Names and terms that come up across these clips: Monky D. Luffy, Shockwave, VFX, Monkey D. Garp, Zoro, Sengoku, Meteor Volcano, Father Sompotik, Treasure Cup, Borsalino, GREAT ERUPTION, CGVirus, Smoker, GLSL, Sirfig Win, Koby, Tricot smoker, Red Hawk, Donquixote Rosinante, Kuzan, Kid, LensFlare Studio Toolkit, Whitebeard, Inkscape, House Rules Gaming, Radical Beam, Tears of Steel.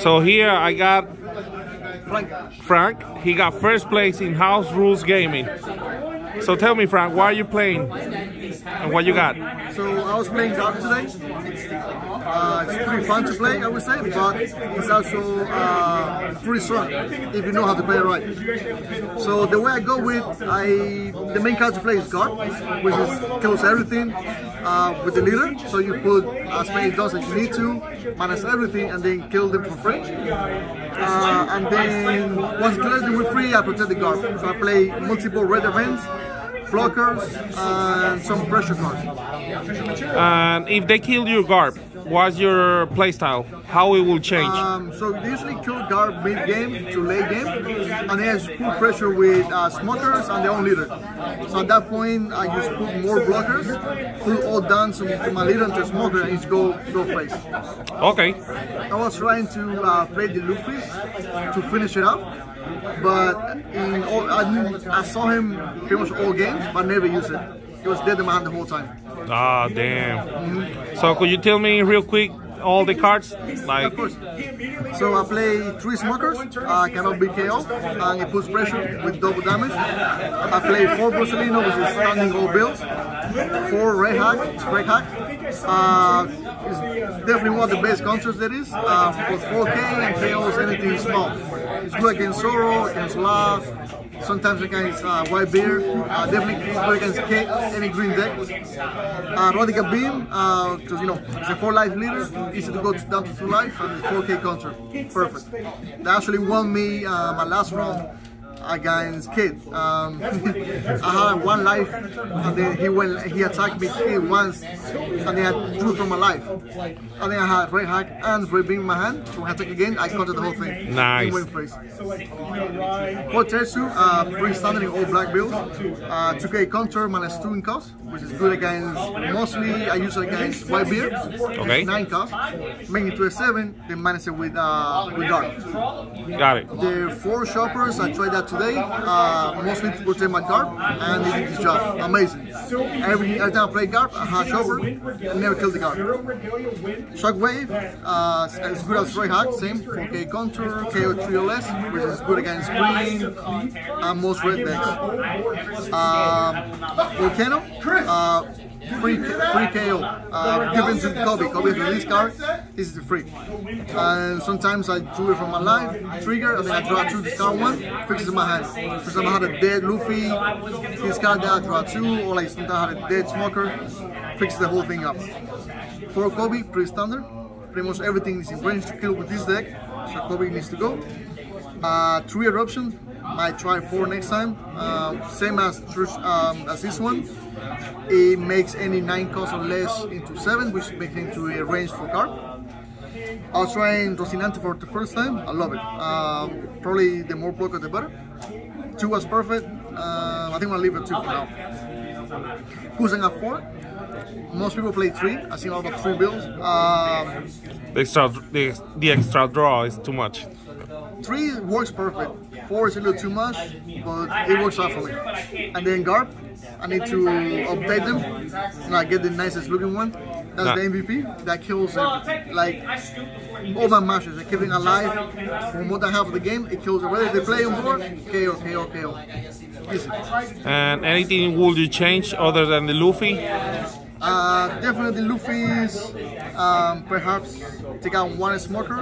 So here I got Frank. He got first place in House Rules Gaming. So tell me, Frank, why are you playing and what you got? So I was playing Garp today. It's pretty fun to play, I would say, but it's also pretty strong if you know how to play it right. So the way I go with, the main card to play is Garp, which is kills everything with the leader. So you put as many dots as you need to, minus everything, and then kill them for free. And then once you kill everything with free, I protect the Garp. So I play multiple red events, blockers, and some pressure cards. And if they kill you, Garp, what's your playstyle? How it will change? So they usually kill Garp mid-game to late-game, and they have to put pressure with smokers and their own leader. So at that point, I just put more blockers, put all down to my leader and to smoker, and it's go face. Okay. I was trying to play the Luffy to finish it up, but in all, I saw him pretty much all games, but never used it. He was dead in my hand the whole time. Ah, damn. Mm-hmm. So could you tell me real quick all the cards? Like, of course. So I play 3 smokers, I cannot be KO, and it puts pressure with double damage. I play 4 Borsalino, which is standing all builds, 4 Red Hawk, it's definitely one of the best counters there is, because 4K and KOs anything small. It's good against Zoro, against Laugh, sometimes against Whitebeard, definitely good against Kid, any green deck. Radical Beam, because you know, it's a 4-life leader, easy to go down to 2 life, and it's 4K counter, perfect. They actually won me my last round against Kid. I had 1 life, and then he attacked me 3 once, and then I drew from my life. And then I had Red Hack and Red Beam in my hand, so I attack again, I counted the whole thing. Nice. For Tetsu, pretty standard in all black builds. 2K counter, -2 in cost, which is good against, mostly I use it against Whitebeard. Okay. 9 cost, make it to a 7, then minus it with Dark. Got it. The 4 shoppers, I tried that today, mostly to protect my Garp, and he did his job. Amazing. Every time I play Garp, I have Shopper, and never kill the Garp. Shockwave, as good as Red Hawk, same, 4K counter, KO 3 or less, which is good against green, and most red decks. Volcano, free KO, given to Koby. Koby is this card, this is free. And sometimes I drew it from my life, trigger, and then I draw 2, discard 1, fixes in my hand. For example, I had a dead Luffy, this card that I draw 2, or like sometimes I had a dead smoker, fixes the whole thing up. For Koby, pretty standard, pretty much everything is in range to kill with this deck, so Koby needs to go. 3 eruptions, might try 4 next time, same as this one. It makes any 9 cost or less into 7, which makes it into a range for Garp. I was trying Rosinante for the first time, I love it. Probably the more blocker the better. 2 was perfect, I think I'm gonna leave it 2 for now. Kuzan at 4, most people play 3, I've seen a lot of 3 builds. The extra draw is too much. 3 works perfect, 4 is a little too much, but it works out for me. And then Garp, I need to update them, and I get the nicest looking one. That's the MVP that kills everything. Like all my matches, I keep it alive for more than half of the game. It kills them. Whether they play on board, KO, KO, KO. Easy. And anything would you change other than the Luffy? Definitely Luffy's. Perhaps take out 1 smoker,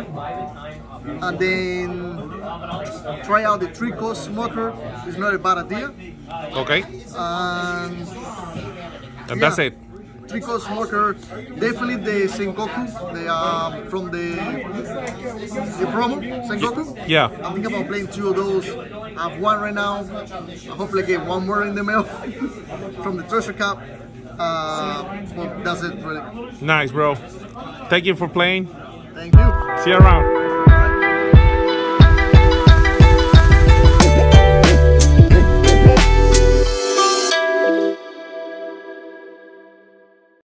and then try out the Tricot smoker. It's not a bad idea. Okay. And that's it. Tricot smoker, definitely the Sengoku, from the promo, Sengoku. Yeah. I'm thinking about playing 2 of those. I have 1 right now. I hopefully get 1 more in the mail from the Treasure Cup. Well, that's it really. Nice, bro. Thank you for playing. Thank you. See you around.